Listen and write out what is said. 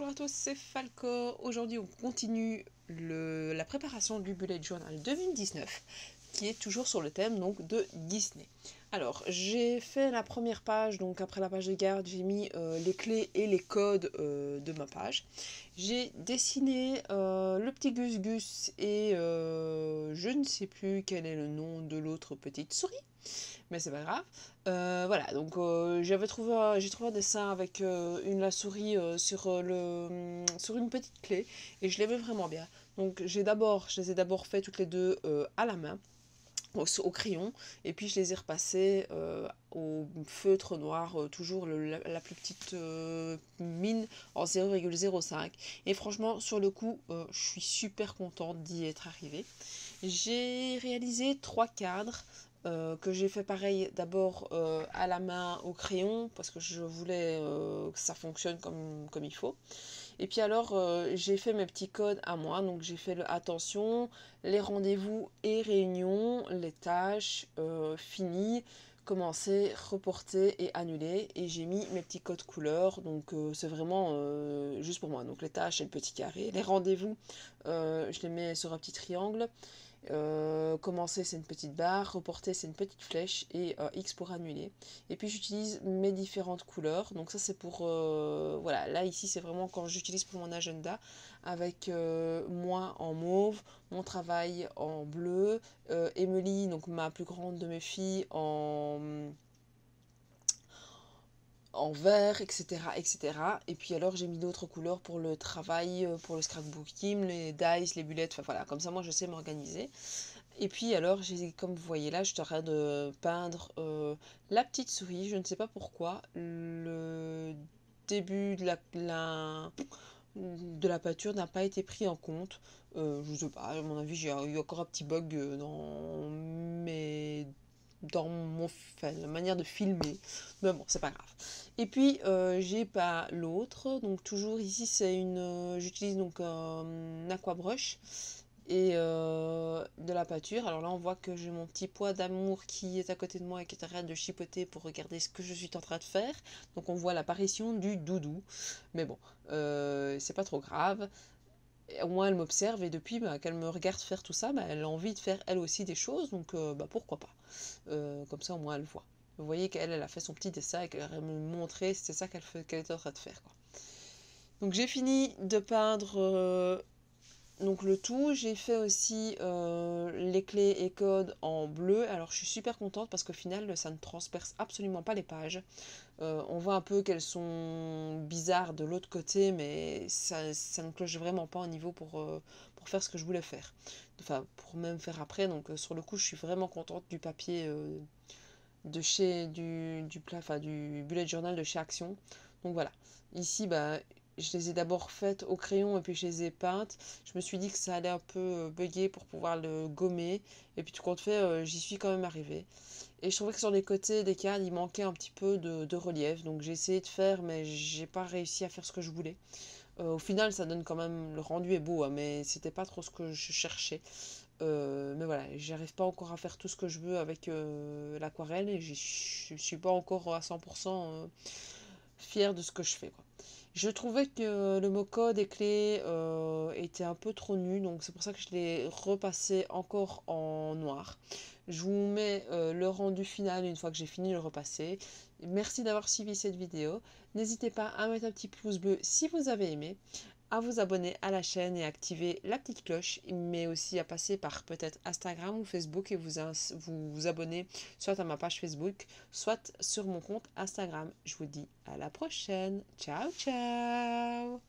Bonjour à tous, c'est Falco. Aujourd'hui, on continue la préparation du Bullet Journal 2019, qui est toujours sur le thème donc de Disney. Alors, j'ai fait la première page, donc après la page de garde, j'ai mis les clés et les codes de ma page. J'ai dessiné le petit Gus Gus et je ne sais plus quel est le nom de l'autre petite souris, mais c'est pas grave. Voilà, donc j'ai trouvé un dessin avec la souris sur une petite clé et je l'aimais vraiment bien. Donc je les ai d'abord fait toutes les deux à la main, au crayon, et puis je les ai repassés au feutre noir, toujours la plus petite mine en 0,05, et franchement sur le coup je suis super contente d'y être arrivée. J'ai réalisé 3 cadres que j'ai fait pareil d'abord à la main au crayon, parce que je voulais que ça fonctionne comme il faut. Et puis alors j'ai fait mes petits codes à moi, donc j'ai fait le attention, les rendez-vous et réunions, les tâches, finies, commencer, reporter et annuler. Et j'ai mis mes petits codes couleurs, donc c'est vraiment juste pour moi. Donc les tâches et le petit carré, les rendez-vous je les mets sur un petit triangle. Commencer c'est une petite barre, reporter c'est une petite flèche et X pour annuler. Et puis j'utilise mes différentes couleurs, donc ça c'est pour voilà, là ici c'est vraiment quand j'utilise pour mon agenda, avec moi en mauve, mon travail en bleu, Émélie, donc ma plus grande de mes filles, en vert, etc., etc. Et puis alors j'ai mis d'autres couleurs pour le travail, pour le scrapbooking, les dice, les bullets, enfin voilà, comme ça moi je sais m'organiser. Et puis alors, comme vous voyez là, je suis en train de peindre la petite souris, je ne sais pas pourquoi, le début de la peinture n'a pas été pris en compte, je ne sais pas, à mon avis j'ai eu encore un petit bug dans la manière de filmer, mais bon, c'est pas grave. Et puis j'ai pas l'autre, donc toujours ici c'est une j'utilise donc un aquabrush et de la peinture. Alors là on voit que j'ai mon petit poids d'amour qui est à côté de moi et qui est en train de chipoter pour regarder ce que je suis en train de faire, donc on voit l'apparition du doudou, mais bon c'est pas trop grave. Au moins elle m'observe, et depuis qu'elle me regarde faire tout ça, elle a envie de faire elle aussi des choses, donc pourquoi pas. Comme ça au moins elle voit. Vous voyez qu'elle a fait son petit dessin et qu'elle a me montré c'était ça qu'elle était en train de faire, quoi. Donc j'ai fini de peindre donc le tout. J'ai fait aussi les clés et codes en bleu. Alors je suis super contente parce qu'au final ça ne transperce absolument pas les pages. On voit un peu qu'elles sont bizarres de l'autre côté, mais ça ne cloche vraiment pas au niveau pour faire ce que je voulais faire. Enfin, pour même faire après, donc sur le coup je suis vraiment contente du papier du bullet journal de chez Action. Donc voilà, ici je les ai d'abord faites au crayon et puis je les ai peintes. Je me suis dit que ça allait un peu bugger pour pouvoir le gommer. Et puis tout compte fait, j'y suis quand même arrivée. Et je trouvais que sur les côtés des cadres, il manquait un petit peu de relief. Donc j'ai essayé de faire, mais j'ai pas réussi à faire ce que je voulais. Au final, ça donne quand même... Le rendu est beau, hein, mais c'était pas trop ce que je cherchais. Mais voilà, j'arrive pas encore à faire tout ce que je veux avec l'aquarelle. Et je suis pas encore à 100% fière de ce que je fais, quoi. Je trouvais que le mot code et clé était un peu trop nu, donc c'est pour ça que je l'ai repassé encore en noir. Je vous mets le rendu final une fois que j'ai fini de le repasser. Merci d'avoir suivi cette vidéo. N'hésitez pas à mettre un petit pouce bleu si vous avez aimé, à vous abonner à la chaîne et à activer la petite cloche, mais aussi à passer par peut-être Instagram ou Facebook et vous abonner soit à ma page Facebook, soit sur mon compte Instagram. Je vous dis à la prochaine. Ciao, ciao!